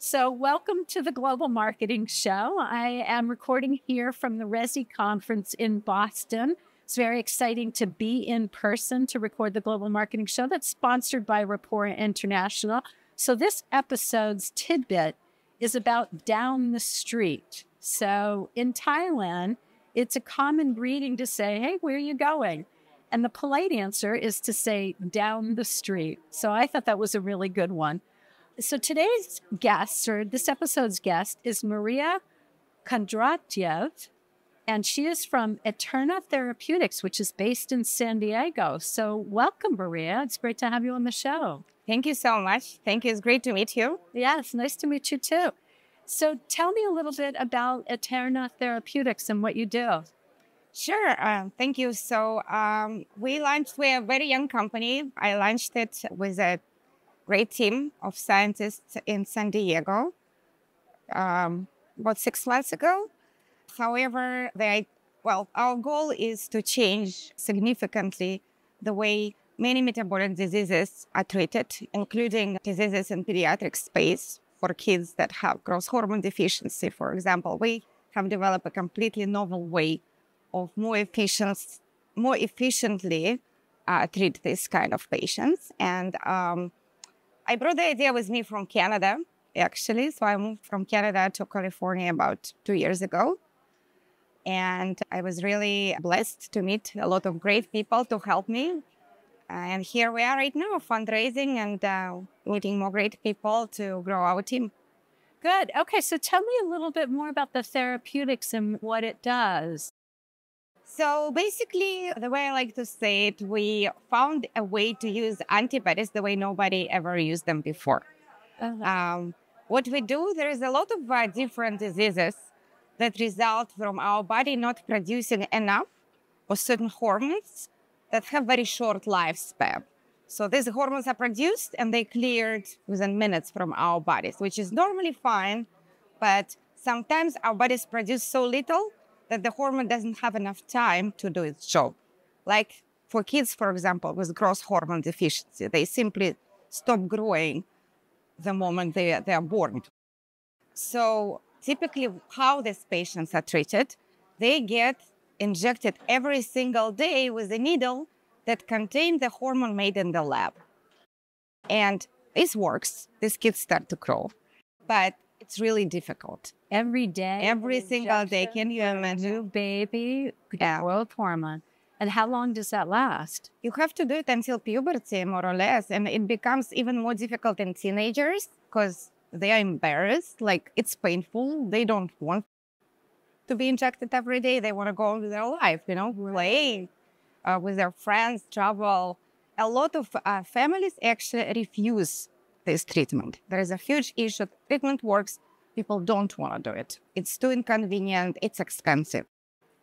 So welcome to the Global Marketing Show. I am recording here from the RESI conference in Boston. It's very exciting to be in person to record the Global Marketing Show that's sponsored by Rapport International. So this episode's tidbit is about down the street. So in Thailand, it's a common greeting to say, hey, where are you going? And the polite answer is to say down the street. So I thought that was a really good one. So today's guest, or this episode's guest, is Maria Kondratyev, and she is from Aeterna Therapeutics, which is based in San Diego. So welcome, Maria. It's great to have you on the show. Thank you so much. Thank you. It's great to meet you. Yeah, it's nice to meet you too. So tell me a little bit about Aeterna Therapeutics and what you do. Sure. Thank you. So we're a very young company. I launched it with a great team of scientists in San Diego about 6 months ago. However, our goal is to change significantly the way many metabolic diseases are treated, including diseases in pediatric space for kids that have growth hormone deficiency, for example. We have developed a completely novel way of more efficiently treat these kind of patients. And I brought the idea with me from Canada, actually. So I moved from Canada to California about 2 years ago. And I was really blessed to meet a lot of great people to help me. And here we are right now, fundraising and meeting more great people to grow our team. Good. Okay, so tell me a little bit more about the therapeutics and what it does. So basically, the way I like to say it, we found a way to use antibodies the way nobody ever used them before. What we do, there is a lot of different diseases that result from our body not producing enough of certain hormones that have very short lifespan. So these hormones are produced and they cleared within minutes from our bodies, which is normally fine, but sometimes our bodies produce so little that the hormone doesn't have enough time to do its job. Like for kids, for example, with growth hormone deficiency, they simply stop growing the moment they are born. So typically how these patients are treated, they get injected every single day with a needle that contains the hormone made in the lab. And this works. These kids start to grow, but it's really difficult. Every day? Every single day. Can you imagine? New baby growth hormone. And how long does that last? You have to do it until puberty, more or less. And it becomes even more difficult in teenagers because they are embarrassed. Like, it's painful. They don't want to be injected every day. They want to go on with their life, you know, play with their friends, travel. A lot of families actually refuse this treatment. There is a huge issue. Treatment works. People don't want to do it. It's too inconvenient. It's expensive.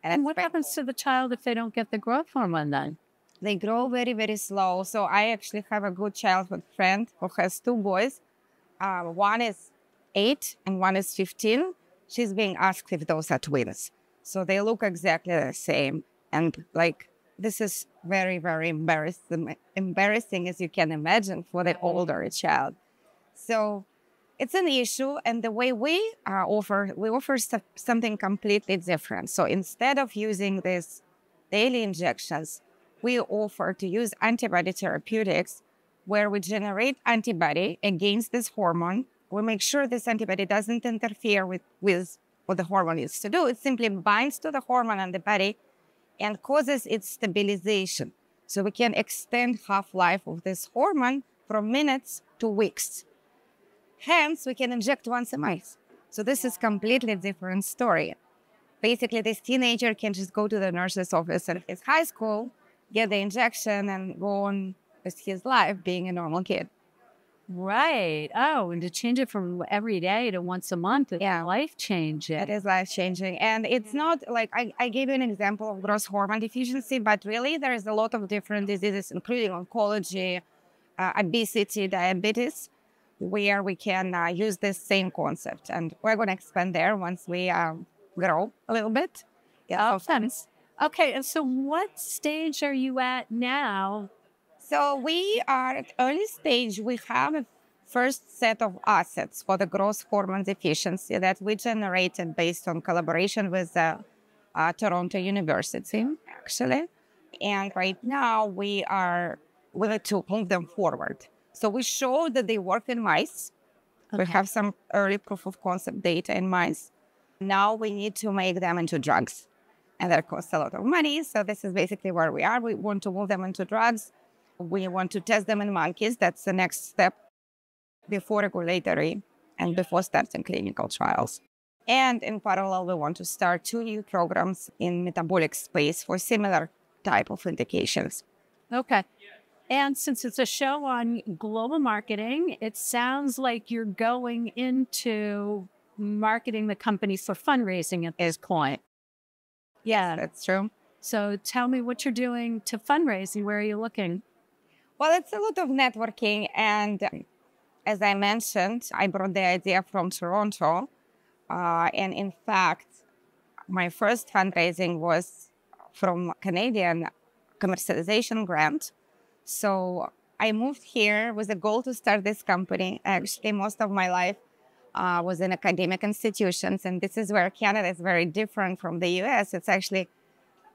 And what happens to the child if they don't get the growth hormone then? They grow very, very slow. So I actually have a good childhood friend who has two boys. One is 8 and one is 15. She's being asked if those are twins. So they look exactly the same. And like, this is very, very embarrassing as you can imagine for the older child. So it's an issue. And the way we offer something completely different. So instead of using these daily injections, we offer to use antibody therapeutics where we generate antibody against this hormone. We make sure this antibody doesn't interfere with what the hormone needs to do. It simply binds to the hormone in the body and causes its stabilization. So we can extend half-life of this hormone from minutes to weeks. Hence, we can inject once a month. So this is completely different story. Basically, this teenager can just go to the nurse's office at his high school, get the injection, and go on with his life being a normal kid. Right. Oh, and to change it from every day to once a month, it's life-changing. It is life-changing. And it's not like, I gave you an example of growth hormone deficiency, but really there is a lot of different diseases, including oncology, obesity, diabetes, where we can use this same concept. And we're going to expand there once we grow a little bit. Yeah. Awesome. Okay. And so what stage are you at now? So we are at early stage. We have a first set of assets for the growth hormone deficiency that we generated based on collaboration with the Toronto University, actually. And right now we are willing to move them forward. So we show that they work in mice. Okay. We have some early proof of concept data in mice. Now we need to make them into drugs. And that costs a lot of money. So this is basically where we are. We want to move them into drugs. We want to test them in monkeys. That's the next step before regulatory and before starting clinical trials. And in parallel, we want to start 2 new programs in metabolic space for similar type of indications. Okay. And since it's a show on global marketing, it sounds like you're going into marketing the company for fundraising at this point. Yeah, that's true. So tell me what you're doing to fundraise and where are you looking? Well, it's a lot of networking. And as I mentioned, I brought the idea from Toronto. And in fact, my first fundraising was from a Canadian commercialization grant. So I moved here with the goal to start this company. Actually, most of my life was in academic institutions. And this is where Canada is very different from the US. It's actually,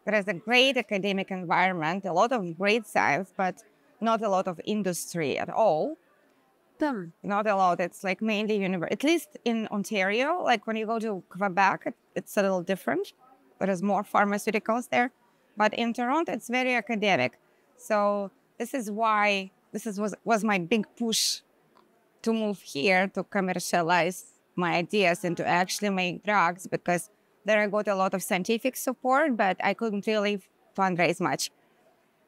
there is a great academic environment, a lot of great science, but not a lot of industry at all. Not a lot. It's like mainly university. At least in Ontario, like when you go to Quebec, it's a little different. There's more pharmaceuticals there. But in Toronto, it's very academic. So this is why this was my big push to move here to commercialize my ideas and to actually make drugs, because there I got a lot of scientific support, but I couldn't really fundraise much.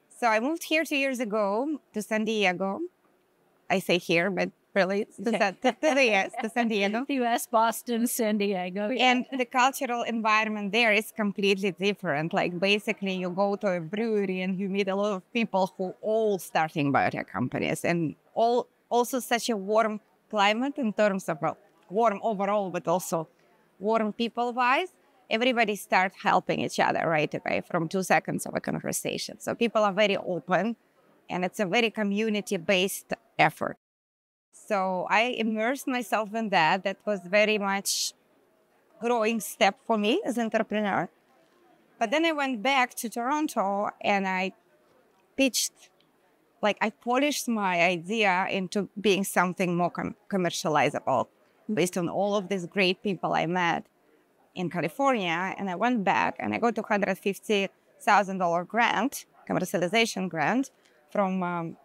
So I moved here 2 years ago to San Diego. I say here, but really to San Diego. US, Boston, San Diego. Yeah. And the cultural environment there is completely different. Like basically you go to a brewery and you meet a lot of people who are all starting biotech companies, and all also such a warm climate in terms of warm overall, but also warm people-wise. Everybody starts helping each other right away from 2 seconds of a conversation. So people are very open and it's a very community-based effort. So I immersed myself in that. That was very much a growing step for me as an entrepreneur. But then I went back to Toronto and I pitched, like I polished my idea into being something more commercializable based on all of these great people I met in California. And I went back and I got a $150,000 grant, commercialization grant from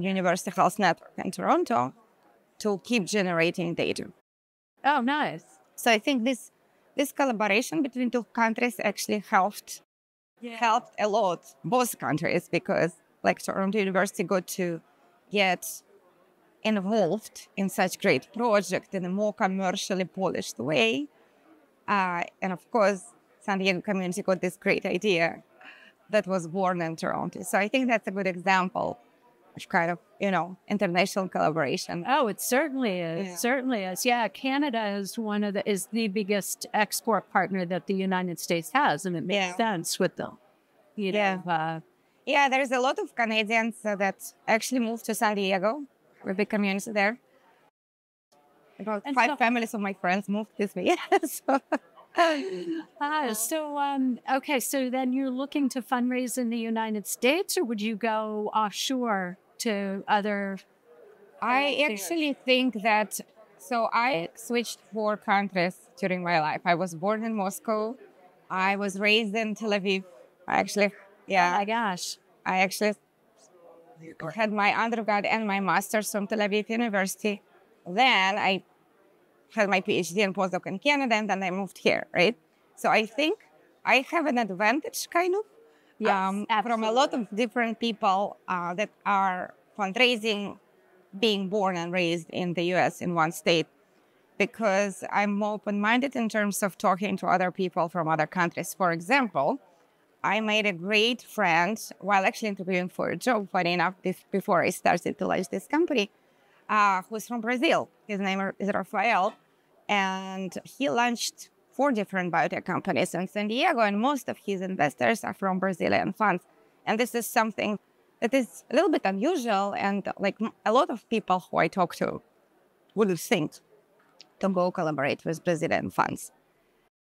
University Health Network in Toronto to keep generating data. Oh, nice. So I think this collaboration between 2 countries actually helped a lot, both countries, because like Toronto University got to get involved in such great project in a more commercially polished way. And of course, San Diego community got this great idea that was born in Toronto. So I think that's a good example of kind of, you know, international collaboration. Oh, it certainly is. Yeah. It certainly is. Yeah, Canada is the biggest export partner that the United States has, and it makes sense with them. You know, yeah, there's a lot of Canadians that actually moved to San Diego. We're a big community there. About 5 families of my friends moved with me. Okay, so then you're looking to fundraise in the United States, or would you go offshore to other? I actually think that, so I switched 4 countries during my life. I was born in Moscow. I was raised in Tel Aviv. I actually, oh my gosh. I actually had my undergrad and my master's from Tel Aviv University. Then I had my PhD and postdoc in Canada, and then I moved here, right? So I think I have an advantage, kind of, from a lot of different people that are fundraising, being born and raised in the US in one state, because I'm open-minded in terms of talking to other people from other countries. For example, I made a great friend while actually interviewing for a job, funny enough, before I started to launch this company, who's from Brazil. His name is Rafael. And he launched 4 different biotech companies in San Diego, and most of his investors are from Brazilian funds. And this is something That is a little bit unusual, and like a lot of people who I talk to would think to go collaborate with Brazilian funds.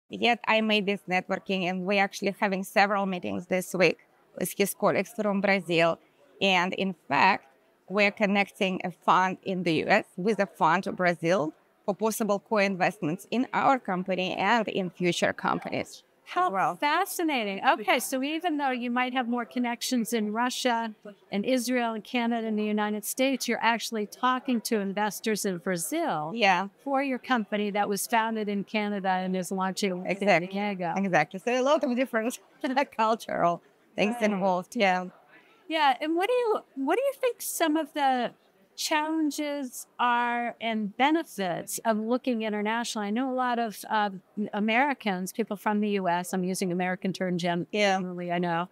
Yet I made this networking, and we're actually having several meetings this week with his colleagues from Brazil. And in fact, we're connecting a fund in the US with a fund in Brazil for possible co-investments in our company and in future companies. How fascinating. Okay, so even though you might have more connections in Russia and Israel and Canada and the United States, you're actually talking to investors in Brazil for your company that was founded in Canada and is launching in San Diego. Exactly. So a lot of different cultural things involved, Yeah, and what do you think some of the challenges are and benefits of looking international? I know a lot of Americans, people from the U.S., I'm using American term generally, I know,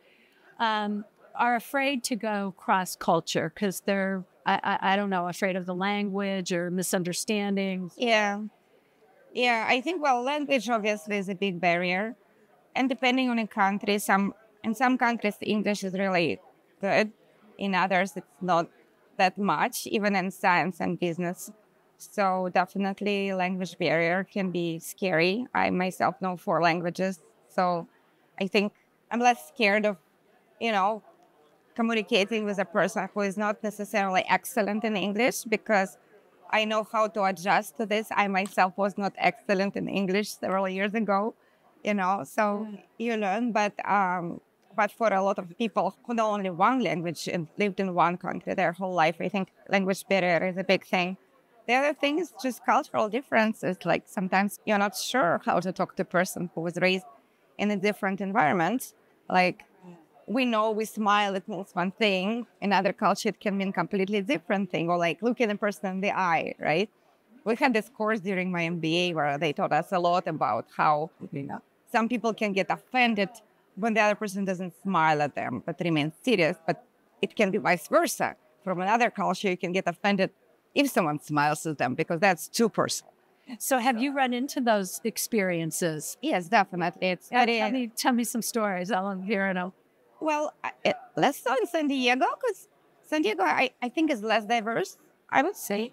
are afraid to go cross-culture because they're, I don't know, afraid of the language or misunderstandings. Yeah, I think, well, language obviously is a big barrier. And depending on a country, in some countries, English is really good. In others, it's not that much, even in science and business. So definitely language barrier can be scary. I myself know 4 languages. So I think I'm less scared of, communicating with a person who is not necessarily excellent in English, because I know how to adjust to this. I myself was not excellent in English several years ago, so you learn. But for a lot of people who know only one language and lived in one country their whole life, I think language barrier is a big thing. The other thing is just cultural differences. Like sometimes you're not sure how to talk to a person who was raised in a different environment. Like we smile, it means one thing. In other culture, it can mean completely different thing. Or like looking a person in the eye, right? We had this course during my MBA where they taught us a lot about how some people can get offended when the other person doesn't smile at them, but remains serious. But it can be vice versa. From another culture, you can get offended if someone smiles at them, because that's too personal. So have you run into those experiences? Yes, definitely. Tell me some stories. I want to hear them. Well, less so in San Diego, because San Diego, I think, is less diverse, I would say.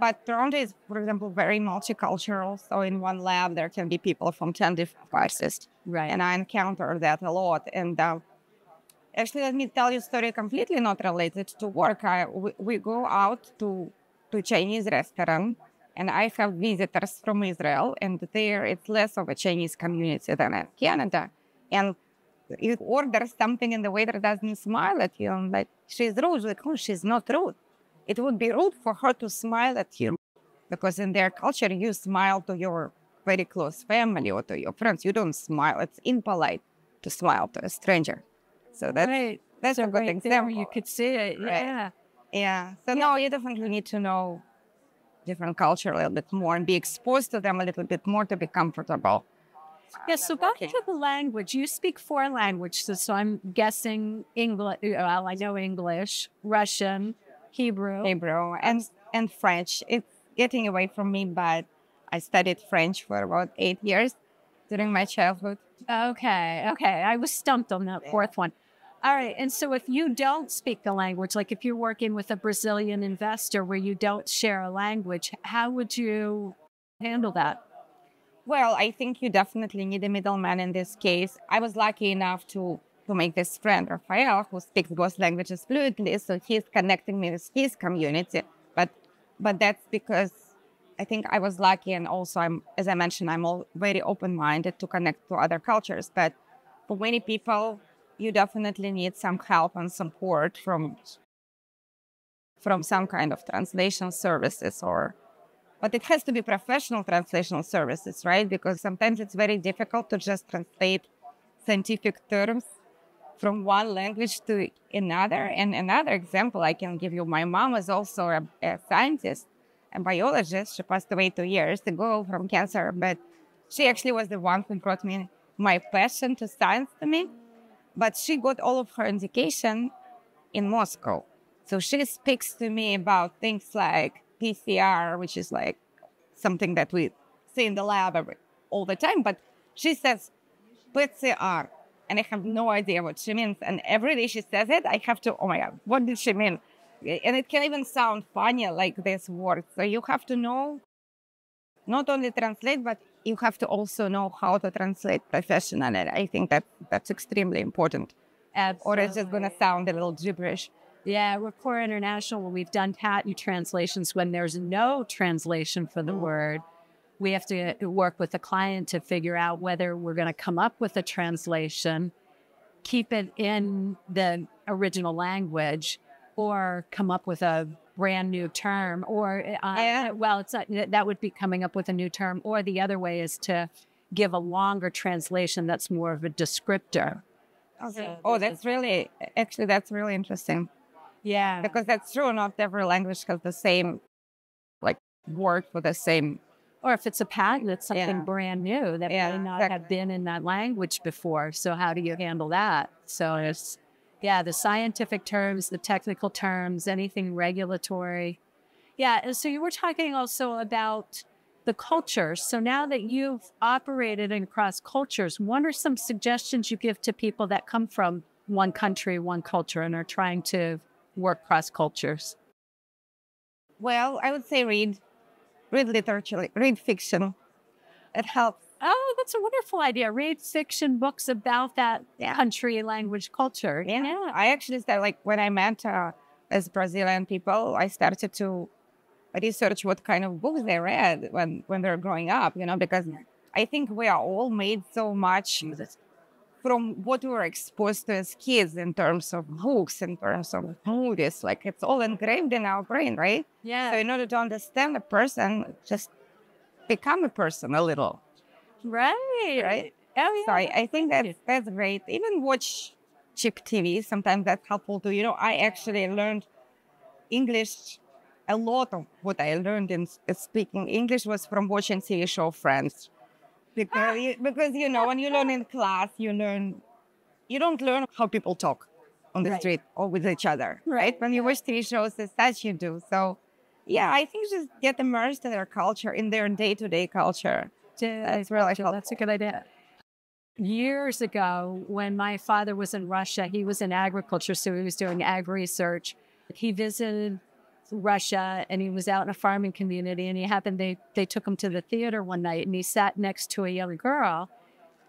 But Toronto is, for example, very multicultural. So in one lab, there can be people from 10 different places. Right. And I encounter that a lot. And actually, let me tell you a story completely not related to work. We go out to a Chinese restaurant, and I have visitors from Israel. And there, it's less of a Chinese community than in Canada. And you order something, and the waiter doesn't smile at you. I'm like, she's rude. Like, oh, she's not rude. It would be rude for her to smile at you, because in their culture, you smile to your very close family or to your friends. You don't smile. It's impolite to smile to a stranger. So that's a good example. You could see it. Right? Yeah. So no, you definitely need to know different culture a little bit more and be exposed to them a little bit more to be comfortable. Yes, so back to the language. You speak 4 languages, so I'm guessing English. Well, I know English, Russian, Hebrew and French. It's getting away from me, but I studied French for about 8 years during my childhood. Okay. I was stumped on that 4th one. All right. And so if you don't speak the language, like if you're working with a Brazilian investor where you don't share a language, how would you handle that? Well, I think you definitely need a middleman in this case. I was lucky enough to make this friend, Rafael, who speaks both languages fluently. So he's connecting me with his community. But that's because I think I was lucky. And also, as I mentioned, I'm all very open-minded to connect to other cultures. But for many people, you definitely need some help and support from some kind of translation services. But it has to be professional translation services, right? Because sometimes it's very difficult to just translate scientific terms from one language to another. And another example I can give you, my mom was also a scientist, a biologist. She passed away 2 years ago from cancer, but she actually was the one who brought me my passion to science to me. But she got all of her education in Moscow. So she speaks to me about things like PCR, which is like something that we see in the lab all the time. But she says, PCR. and I have no idea what she means. And every day she says it, I have to, oh my God, what did she mean? And it can even sound funny, like this word. So you have to know, not only translate, but you have to also know how to translate professionally. I think that that's extremely important. Absolutely. Or it's just going to sound a little gibberish. Yeah, Rapport International, when we've done patent translations, when there's no translation for the word, we have to work with the client to figure out whether we're going to come up with a translation, keep it in the original language, or come up with a brand new term, or, well, it's not, that would be coming up with a new term, or the other way is to give a longer translation that's more of a descriptor. Okay. So oh, that's really, actually, that's really interesting. Yeah. Because that's true, not every language has the same, like, word for the same. Or if it's a patent, it's something brand new that may not have been in that language before. So how do you handle that? So it's, yeah, the scientific terms, the technical terms, anything regulatory. Yeah, and so you were talking also about the culture. So now that you've operated in cross cultures, what are some suggestions you give to people that come from one country, one culture, and are trying to work cross cultures? Well, I would say read literature, read fiction. It helps. Oh, that's a wonderful idea. Read fiction books about that country, language, culture. Yeah. I actually started, like, when I met as Brazilian people, I started to research what kind of books they read when they were growing up, you know, because I think we are all made so much from what we were exposed to as kids in terms of books, in terms of movies. Like, it's all engraved in our brain, right? Yeah. So in order to understand a person, just become a person a little. Right. Oh, yeah. So I think that's great. Even watch cheap TV, sometimes that's helpful too. You know, I actually learned English. A lot of what I learned in speaking English was from watching TV show Friends. Because you know, when you learn in class, you don't learn how people talk on the street or with each other, right? When you watch TV shows as such, you do. So, yeah, I think just get immersed in their culture, in their day-to-day culture. That's really helpful. That's a good idea. Years ago, when my father was in Russia, he was in agriculture, so he was doing ag research. He visited Russia, and he was out in a farming community, and they took him to the theater one night, and he sat next to a young girl,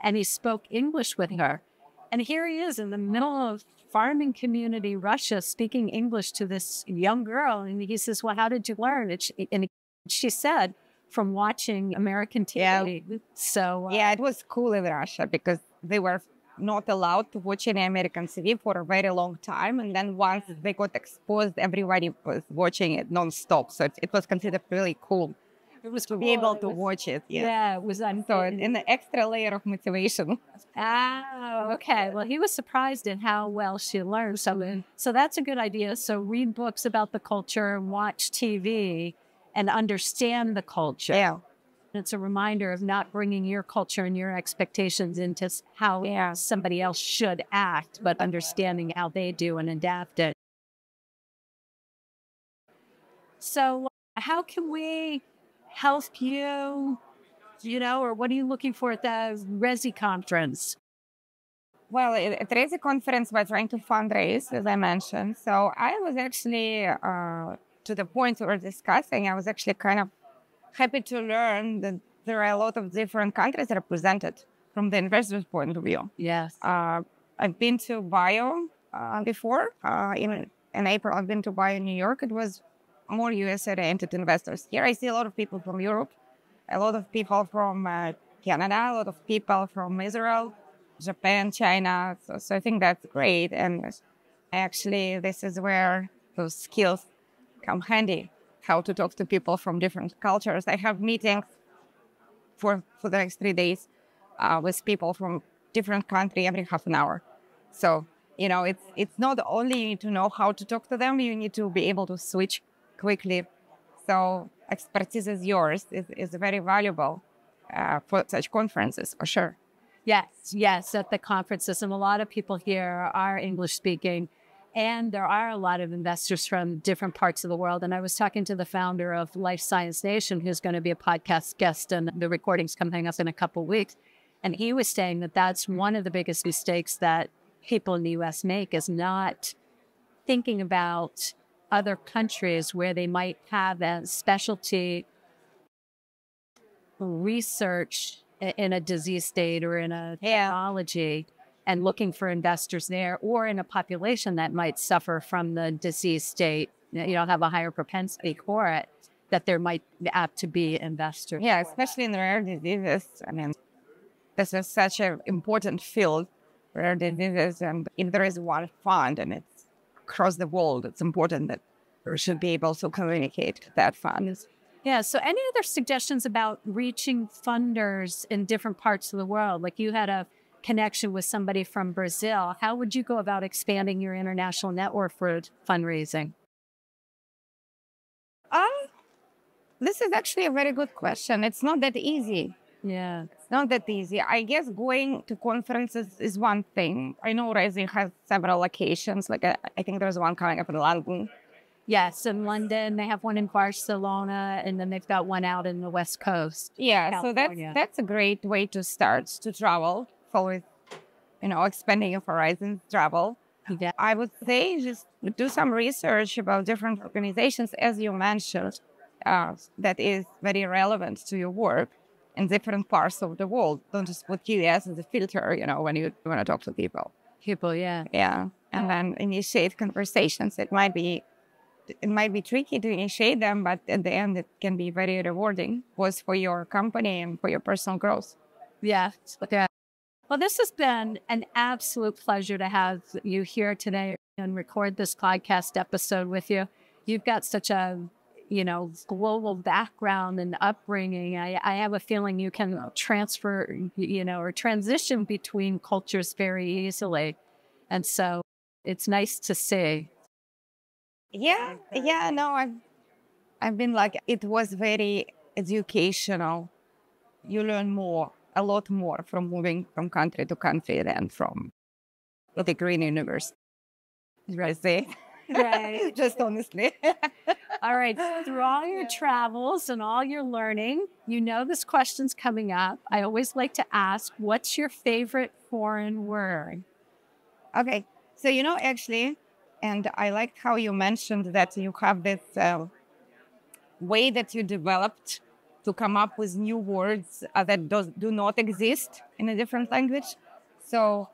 and he spoke English with her. And here he is in the middle of farming community Russia speaking English to this young girl, and he says, well, how did you learn? And she said, from watching American TV. Yeah. So it was cool in Russia because they were not allowed to watch any American TV for a very long time. And then once they got exposed, everybody was watching it nonstop. So it was considered really cool. It was to be able to watch it. Yeah, it was unfair. So in the extra layer of motivation. Oh, okay. Well, he was surprised at how well she learned something. So that's a good idea. So read books about the culture, watch TV, and understand the culture. Yeah. It's a reminder of not bringing your culture and your expectations into how somebody else should act, but understanding how they do and adapt it. So how can we help you, you know, or what are you looking for at the RESI conference? Well, at RESI conference, we're trying to fundraise, as I mentioned. So I was actually... to the point we were discussing, I was actually kind of happy to learn that there are a lot of different countries represented from the investors' point of view. Yes. I've been to BIO before. In April, I've been to BIO New York. It was more US-oriented investors. Here I see a lot of people from Europe, a lot of people from Canada, a lot of people from Israel, Japan, China. So I think that's great. And actually, this is where those skills come handy, how to talk to people from different cultures. I have meetings for the next 3 days with people from different countries every half an hour. So, you know, it's not only you need to know how to talk to them, you need to be able to switch quickly. So expertise is yours is very valuable for such conferences, for sure. Yes, at the conferences. And a lot of people here are English speaking. And there are a lot of investors from different parts of the world. And I was talking to the founder of Life Science Nation, who's going to be a podcast guest, and the recording's coming up in a couple of weeks. And he was saying that that's one of the biggest mistakes that people in the U.S. make, is not thinking about other countries where they might have a specialty research in a disease state or in a pathology, and looking for investors there, or in a population that might suffer from the disease state, you know, have a higher propensity for it, that there might apt to be investors. Yeah, especially in rare diseases. I mean, this is such an important field, rare diseases, and if there is one fund and it's across the world, it's important that we should be able to communicate to that fund. Yeah, so any other suggestions about reaching funders in different parts of the world? Like, you had a connection with somebody from Brazil. How would you go about expanding your international network for fundraising? This is actually a very good question. It's not that easy. Yeah. It's not that easy. I guess going to conferences is one thing. I know RESI has several locations. Like, I think there's one coming up in London. Yes, in London. They have one in Barcelona, and then they've got one out in the West Coast. Yeah, California. So that's a great way to start, to travel, always, you know, expanding your horizons, travel. Yeah. I would say just do some research about different organizations, as you mentioned, that is very relevant to your work in different parts of the world. Don't just put QS as a filter, you know, when you want to talk to people. People, yeah. Yeah, and then initiate conversations. It might be tricky to initiate them, but at the end, it can be very rewarding, both for your company and for your personal growth. Yeah. Yeah. Well, this has been an absolute pleasure to have you here today and record this podcast episode with you. You've got such a, you know, global background and upbringing. I have a feeling you can transfer, you know, or transition between cultures very easily. And so it's nice to see. Yeah, yeah, no, I've been like, it was very educational. You learn more, a lot more from moving from country to country than from the green university. Right. Right. Just honestly. All right. Through all your travels and all your learning, you know this question's coming up. I always like to ask, what's your favorite foreign word? Okay. So, you know, actually, and I liked how you mentioned that you have this way that you developed to come up with new words that do not exist in a different language. So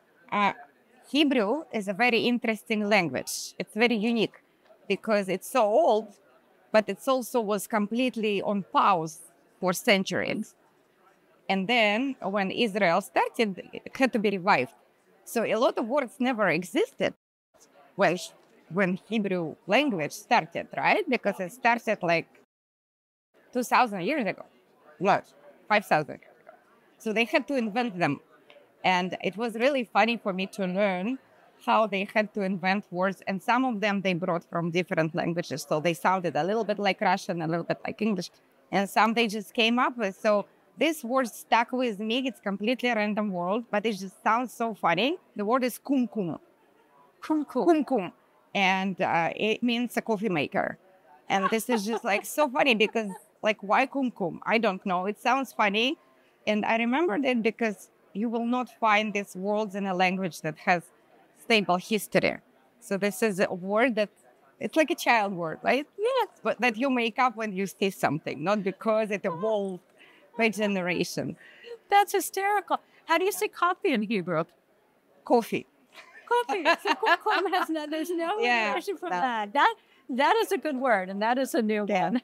Hebrew is a very interesting language. It's very unique because it's so old, but it also was completely on pause for centuries. And then when Israel started, it had to be revived. So a lot of words never existed when Hebrew language started, right? Because it started like 2,000 years ago, like 5,000 years ago. So they had to invent them. And it was really funny for me to learn how they had to invent words. And some of them they brought from different languages. So they sounded a little bit like Russian, a little bit like English. And some they just came up with. So this word stuck with me. It's completely a random word, but it just sounds so funny. The word is kumkum. Kumkum. And it means a coffee maker. And this is just like so funny because, like, why kumkum? I don't know. It sounds funny. And I remembered it because you will not find these words in a language that has stable history. So this is a word that it's like a child word, right? Yes, but that you make up when you see something, not because it evolved by generation. That's hysterical. How do you say coffee in Hebrew? Coffee. Coffee. So kumkum has no, there's no version from that. That is a good word, and that is a new one.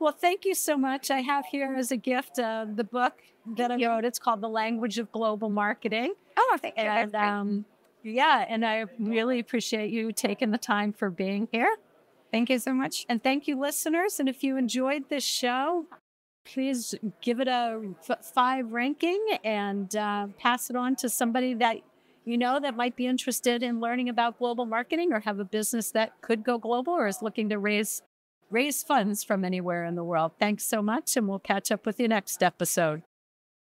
Well, thank you so much. I have here as a gift the book that I wrote. It's called The Language of Global Marketing. Oh, thank you. And, yeah, and I really appreciate you taking the time for being here. Thank you so much. And thank you, listeners. And if you enjoyed this show, please give it a 5 ranking and pass it on to somebody that you know that might be interested in learning about global marketing or have a business that could go global or is looking to raise funds from anywhere in the world. Thanks so much, and we'll catch up with you next episode.